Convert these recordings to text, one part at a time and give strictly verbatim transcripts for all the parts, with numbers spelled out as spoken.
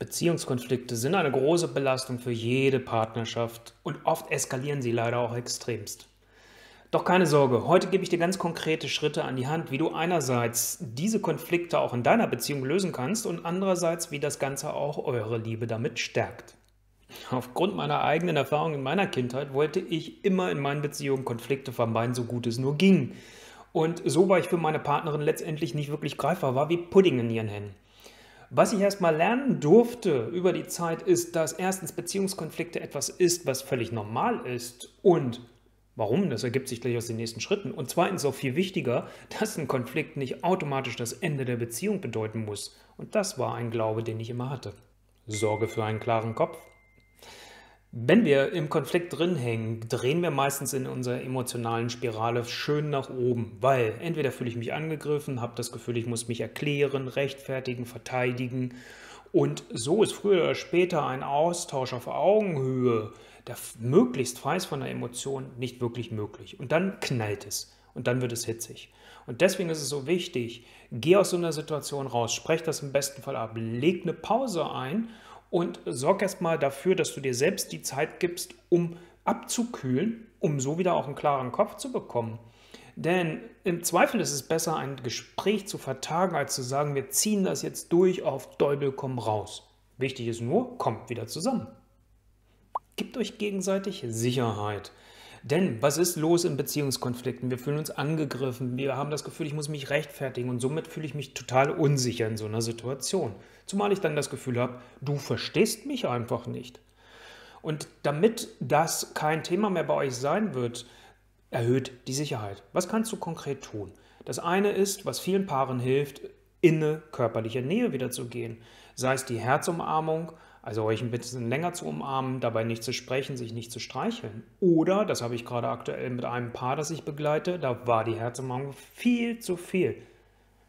Beziehungskonflikte sind eine große Belastung für jede Partnerschaft und oft eskalieren sie leider auch extremst. Doch keine Sorge, heute gebe ich dir ganz konkrete Schritte an die Hand, wie du einerseits diese Konflikte auch in deiner Beziehung lösen kannst und andererseits, wie das Ganze auch eure Liebe damit stärkt. Aufgrund meiner eigenen Erfahrung in meiner Kindheit wollte ich immer in meinen Beziehungen Konflikte vermeiden, so gut es nur ging. Und so war ich für meine Partnerin letztendlich nicht wirklich greifbar, war wie Pudding in ihren Händen. Was ich erstmal lernen durfte über die Zeit ist, dass erstens Beziehungskonflikte etwas ist, was völlig normal ist und warum, das ergibt sich gleich aus den nächsten Schritten. Und zweitens auch viel wichtiger, dass ein Konflikt nicht automatisch das Ende der Beziehung bedeuten muss. Und das war ein Glaube, den ich immer hatte. Sorge für einen klaren Kopf. Wenn wir im Konflikt drin hängen, drehen wir meistens in unserer emotionalen Spirale schön nach oben, weil entweder fühle ich mich angegriffen, habe das Gefühl, ich muss mich erklären, rechtfertigen, verteidigen und so ist früher oder später ein Austausch auf Augenhöhe, der möglichst frei ist von der Emotion, nicht wirklich möglich und dann knallt es. Und dann wird es hitzig. Und deswegen ist es so wichtig, geh aus so einer Situation raus, sprech das im besten Fall ab, leg eine Pause ein und sorg erstmal dafür, dass du dir selbst die Zeit gibst, um abzukühlen, um so wieder auch einen klaren Kopf zu bekommen. Denn im Zweifel ist es besser, ein Gespräch zu vertagen, als zu sagen, wir ziehen das jetzt durch, auf Teufel komm raus. Wichtig ist nur, kommt wieder zusammen. Gebt euch gegenseitig Sicherheit. Denn was ist los in Beziehungskonflikten? Wir fühlen uns angegriffen, wir haben das Gefühl, ich muss mich rechtfertigen und somit fühle ich mich total unsicher in so einer Situation. Zumal ich dann das Gefühl habe, du verstehst mich einfach nicht. Und damit das kein Thema mehr bei euch sein wird, erhöht die Sicherheit. Was kannst du konkret tun? Das eine ist, was vielen Paaren hilft, in eine körperliche Nähe wieder zu gehen. Sei es die Herzumarmung, also euch ein bisschen länger zu umarmen, dabei nicht zu sprechen, sich nicht zu streicheln. Oder, das habe ich gerade aktuell mit einem Paar, das ich begleite, da war die Herzumarmung viel zu viel.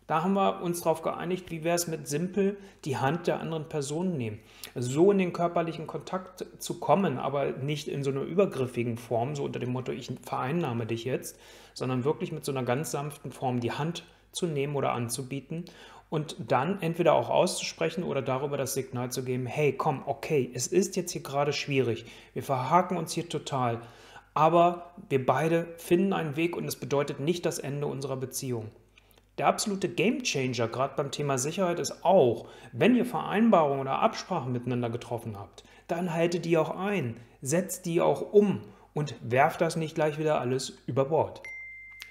Da haben wir uns darauf geeinigt, wie wäre es mit simpel die Hand der anderen Person nehmen. So in den körperlichen Kontakt zu kommen, aber nicht in so einer übergriffigen Form, so unter dem Motto, ich vereinnahme dich jetzt, sondern wirklich mit so einer ganz sanften Form die Hand zu nehmen oder anzubieten und dann entweder auch auszusprechen oder darüber das Signal zu geben, hey, komm, okay, es ist jetzt hier gerade schwierig, wir verhaken uns hier total, aber wir beide finden einen Weg und es bedeutet nicht das Ende unserer Beziehung. Der absolute Gamechanger gerade beim Thema Sicherheit ist auch, wenn ihr Vereinbarungen oder Absprachen miteinander getroffen habt, dann haltet die auch ein, setzt die auch um und werft das nicht gleich wieder alles über Bord.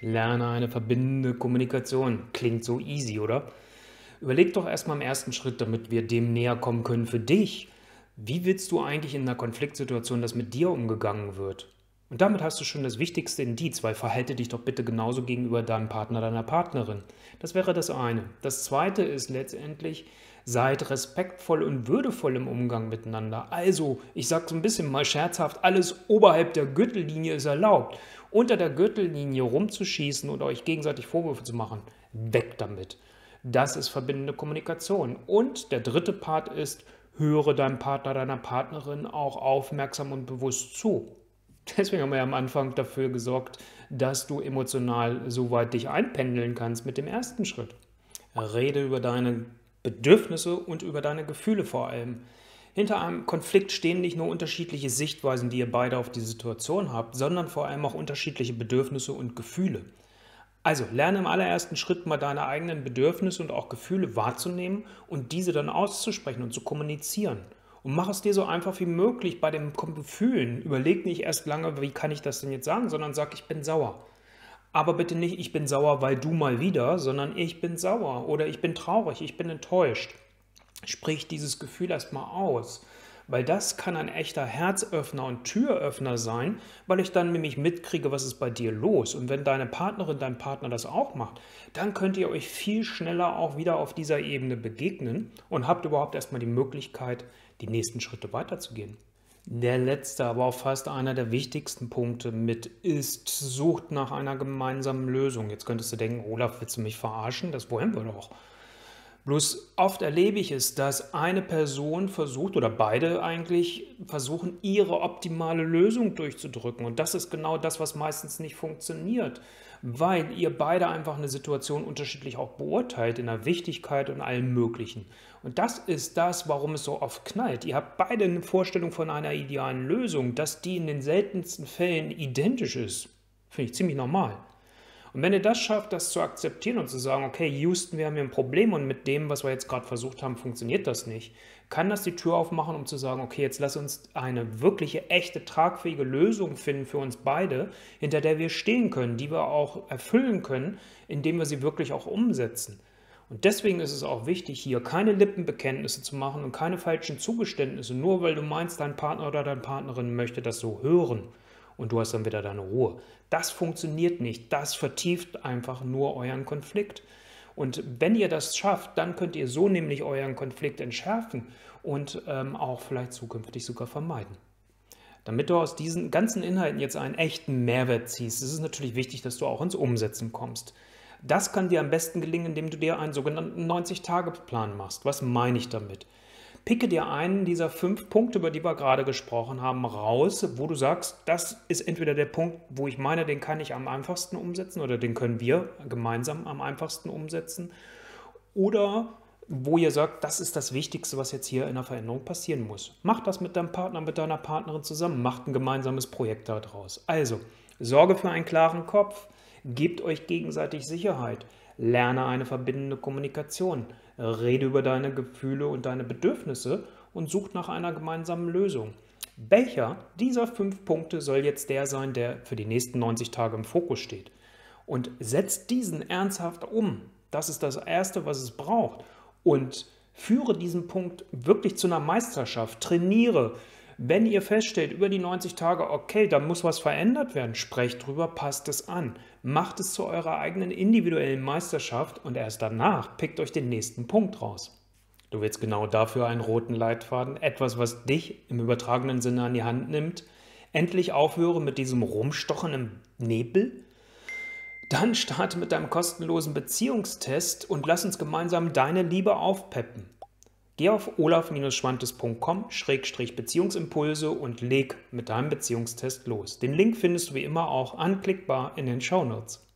Lerne eine verbindende Kommunikation. Klingt so easy, oder? Überleg doch erstmal im ersten Schritt, damit wir dem näher kommen können für dich. Wie willst du eigentlich in einer Konfliktsituation, dass mit dir umgegangen wird? Und damit hast du schon das wichtigste Indiz, weil verhalte dich doch bitte genauso gegenüber deinem Partner, deiner Partnerin. Das wäre das eine. Das zweite ist letztendlich, seid respektvoll und würdevoll im Umgang miteinander. Also, ich sage so ein bisschen mal scherzhaft, alles oberhalb der Gürtellinie ist erlaubt. Unter der Gürtellinie rumzuschießen oder euch gegenseitig Vorwürfe zu machen, weg damit. Das ist verbindende Kommunikation. Und der dritte Part ist, höre deinem Partner, deiner Partnerin auch aufmerksam und bewusst zu. Deswegen haben wir ja am Anfang dafür gesorgt, dass du emotional so weit dich einpendeln kannst mit dem ersten Schritt. Rede über deine Bedürfnisse und über deine Gefühle vor allem. Hinter einem Konflikt stehen nicht nur unterschiedliche Sichtweisen, die ihr beide auf die Situation habt, sondern vor allem auch unterschiedliche Bedürfnisse und Gefühle. Also lerne im allerersten Schritt mal deine eigenen Bedürfnisse und auch Gefühle wahrzunehmen und diese dann auszusprechen und zu kommunizieren. Und mach es dir so einfach wie möglich bei den Gefühlen. Überleg nicht erst lange, wie kann ich das denn jetzt sagen, sondern sag, ich bin sauer. Aber bitte nicht, ich bin sauer, weil du mal wieder, sondern ich bin sauer oder ich bin traurig, ich bin enttäuscht. Sprich dieses Gefühl erstmal aus, weil das kann ein echter Herzöffner und Türöffner sein, weil ich dann nämlich mitkriege, was ist bei dir los. Und wenn deine Partnerin, dein Partner das auch macht, dann könnt ihr euch viel schneller auch wieder auf dieser Ebene begegnen und habt überhaupt erstmal die Möglichkeit, die nächsten Schritte weiterzugehen. Der letzte, aber auch fast einer der wichtigsten Punkte mit ist, sucht nach einer gemeinsamen Lösung. Jetzt könntest du denken, Olaf, willst du mich verarschen? Das wollen wir doch. Bloß oft erlebe ich es, dass eine Person versucht oder beide eigentlich versuchen, ihre optimale Lösung durchzudrücken. Und das ist genau das, was meistens nicht funktioniert. weil ihr beide einfach eine Situation unterschiedlich auch beurteilt in der Wichtigkeit und allem Möglichen. Und das ist das, warum es so oft knallt. Ihr habt beide eine Vorstellung von einer idealen Lösung, dass die in den seltensten Fällen identisch ist. Finde ich ziemlich normal. Und wenn ihr das schafft, das zu akzeptieren und zu sagen, okay, Houston, wir haben hier ein Problem und mit dem, was wir jetzt gerade versucht haben, funktioniert das nicht, kann das die Tür aufmachen, um zu sagen, okay, jetzt lass uns eine wirkliche, echte, tragfähige Lösung finden für uns beide, hinter der wir stehen können, die wir auch erfüllen können, indem wir sie wirklich auch umsetzen. Und deswegen ist es auch wichtig, hier keine Lippenbekenntnisse zu machen und keine falschen Zugeständnisse, nur weil du meinst, dein Partner oder deine Partnerin möchte das so hören. Und du hast dann wieder deine Ruhe. Das funktioniert nicht. Das vertieft einfach nur euren Konflikt. Und wenn ihr das schafft, dann könnt ihr so nämlich euren Konflikt entschärfen und ähm, auch vielleicht zukünftig sogar vermeiden. Damit du aus diesen ganzen Inhalten jetzt einen echten Mehrwert ziehst, ist es natürlich wichtig, dass du auch ins Umsetzen kommst. Das kann dir am besten gelingen, indem du dir einen sogenannten neunzig-Tage-Plan machst. Was meine ich damit? Picke dir einen dieser fünf Punkte, über die wir gerade gesprochen haben, raus, wo du sagst, das ist entweder der Punkt, wo ich meine, den kann ich am einfachsten umsetzen oder den können wir gemeinsam am einfachsten umsetzen, oder wo ihr sagt, das ist das Wichtigste, was jetzt hier in der Veränderung passieren muss. Mach das mit deinem Partner, mit deiner Partnerin zusammen, macht ein gemeinsames Projekt daraus. Also, sorge für einen klaren Kopf, gebt euch gegenseitig Sicherheit, lerne eine verbindende Kommunikation, rede über deine Gefühle und deine Bedürfnisse und such nach einer gemeinsamen Lösung. Welcher dieser fünf Punkte soll jetzt der sein, der für die nächsten neunzig Tage im Fokus steht? Und setzt diesen ernsthaft um. Das ist das Erste, was es braucht. Und führe diesen Punkt wirklich zu einer Meisterschaft. Trainiere. Wenn ihr feststellt, über die neunzig Tage, okay, da muss was verändert werden, sprecht drüber, passt es an. Macht es zu eurer eigenen individuellen Meisterschaft und erst danach pickt euch den nächsten Punkt raus. Du willst genau dafür einen roten Leitfaden, etwas, was dich im übertragenen Sinne an die Hand nimmt. Endlich aufhören mit diesem Rumstochen im Nebel. Dann starte mit deinem kostenlosen Beziehungstest und lass uns gemeinsam deine Liebe aufpeppen. Geh auf olaf-schwantes punkt com schrägstrich Beziehungsimpulse und leg mit deinem Beziehungstest los. Den Link findest du wie immer auch anklickbar in den Shownotes.